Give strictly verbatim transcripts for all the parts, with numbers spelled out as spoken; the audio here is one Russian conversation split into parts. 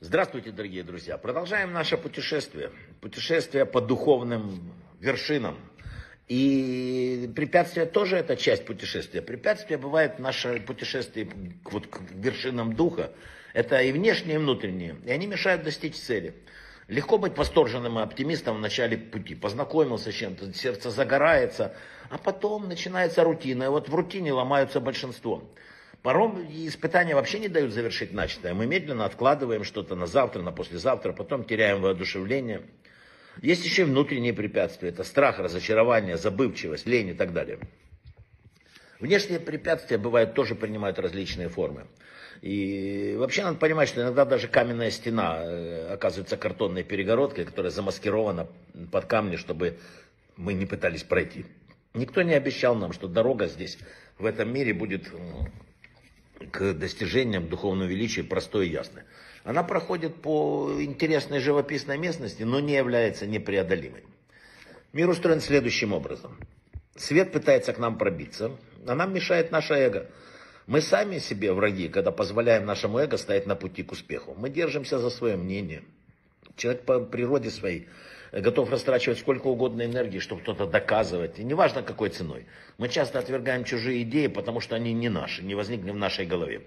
Здравствуйте, дорогие друзья! Продолжаем наше путешествие. Путешествие по духовным вершинам. И препятствия тоже это часть путешествия. Препятствия бывают в нашем путешествии к, вот, к вершинам духа. Это и внешние, и внутренние. И они мешают достичь цели. Легко быть восторженным и оптимистом в начале пути. Познакомился с чем-то, сердце загорается, а потом начинается рутина. И вот в рутине ломаются большинство. Порой испытания вообще не дают завершить начатое. Мы медленно откладываем что-то на завтра, на послезавтра, потом теряем воодушевление. Есть еще и внутренние препятствия. Это страх, разочарование, забывчивость, лень и так далее. Внешние препятствия, бывают, тоже принимают различные формы. И вообще надо понимать, что иногда даже каменная стена оказывается картонной перегородкой, которая замаскирована под камни, чтобы мы не пытались пройти. Никто не обещал нам, что дорога здесь, в этом мире, будет к достижениям духовного величия простой и ясной. Она проходит по интересной живописной местности, но не является непреодолимой. Мир устроен следующим образом. Свет пытается к нам пробиться, а нам мешает наше эго. Мы сами себе враги, когда позволяем нашему эго стоять на пути к успеху. Мы держимся за свое мнение. Человек по природе своей готов растрачивать сколько угодно энергии, чтобы что-то доказывать. И неважно какой ценой. Мы часто отвергаем чужие идеи, потому что они не наши, не возникли в нашей голове.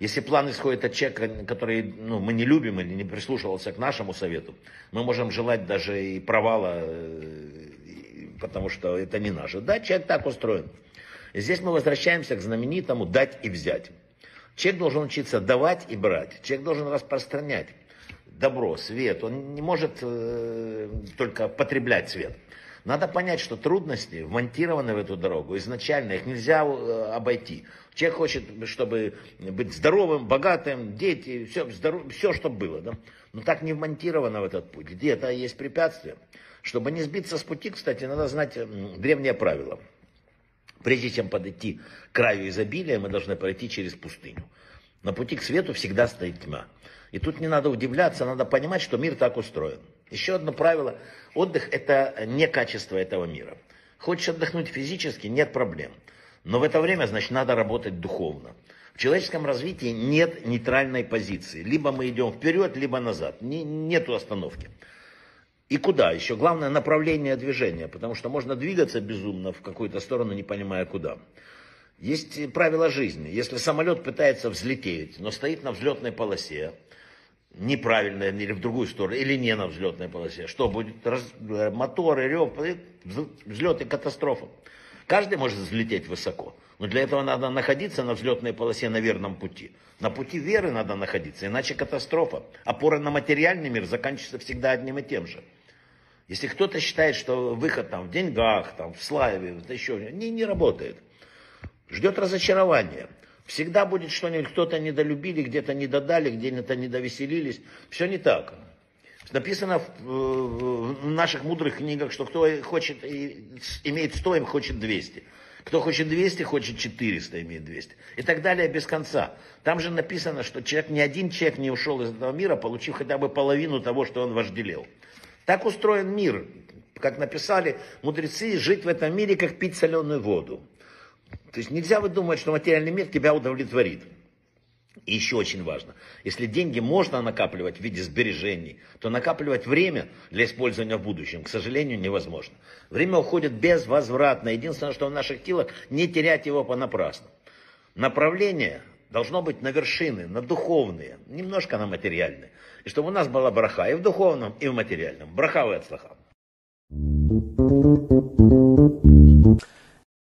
Если план исходит от человека, который ну, мы не любим или не прислушивался к нашему совету, мы можем желать даже и провала, потому что это не наше. Да, человек так устроен. И здесь мы возвращаемся к знаменитому «дать и взять». Человек должен учиться давать и брать. Человек должен распространять добро, свет. Он не может э, только потреблять свет. Надо понять, что трудности вмонтированы в эту дорогу. Изначально их нельзя э, обойти. Человек хочет, чтобы быть здоровым, богатым, дети, все, здоров... все что было. Да? Но так не вмонтировано в этот путь. Где-то есть препятствия. Чтобы не сбиться с пути, кстати, надо знать древнее правило. Прежде чем подойти к краю изобилия, мы должны пройти через пустыню. На пути к свету всегда стоит тьма. И тут не надо удивляться, надо понимать, что мир так устроен. Еще одно правило. Отдых – это не качество этого мира. Хочешь отдохнуть физически – нет проблем. Но в это время, значит, надо работать духовно. В человеческом развитии нет нейтральной позиции. Либо мы идем вперед, либо назад. Нету остановки. И куда? Еще главное направление движения, потому что можно двигаться безумно в какую-то сторону, не понимая куда. Есть правила жизни. Если самолет пытается взлететь, но стоит на взлетной полосе, неправильно или в другую сторону, или не на взлетной полосе, что будет? Раз... Моторы, рев, взлет и катастрофа. Каждый может взлететь высоко, но для этого надо находиться на взлетной полосе на верном пути. На пути веры надо находиться, иначе катастрофа. Опора на материальный мир заканчивается всегда одним и тем же. Если кто-то считает, что выход там в деньгах, там, в славе, еще, не, не работает. Ждет разочарование. Всегда будет что-нибудь, кто-то недолюбили, где-то недодали, где-то недовеселились. Все не так. Написано в, в наших мудрых книгах, что кто хочет, имеет сто, им хочет двести. Кто хочет двести, хочет четыреста, имеет двести. И так далее без конца. Там же написано, что человек, ни один человек не ушел из этого мира, получив хотя бы половину того, что он вожделел. Так устроен мир. Как написали мудрецы, жить в этом мире, как пить соленую воду. То есть нельзя выдумывать, что материальный мир тебя удовлетворит. И еще очень важно, если деньги можно накапливать в виде сбережений, то накапливать время для использования в будущем, к сожалению, невозможно. Время уходит безвозвратно. Единственное, что в наших силах, не терять его понапрасну. Направление должно быть на вершины, на духовные, немножко на материальные. И чтобы у нас была браха и в духовном, и в материальном. Браха вы от слаха.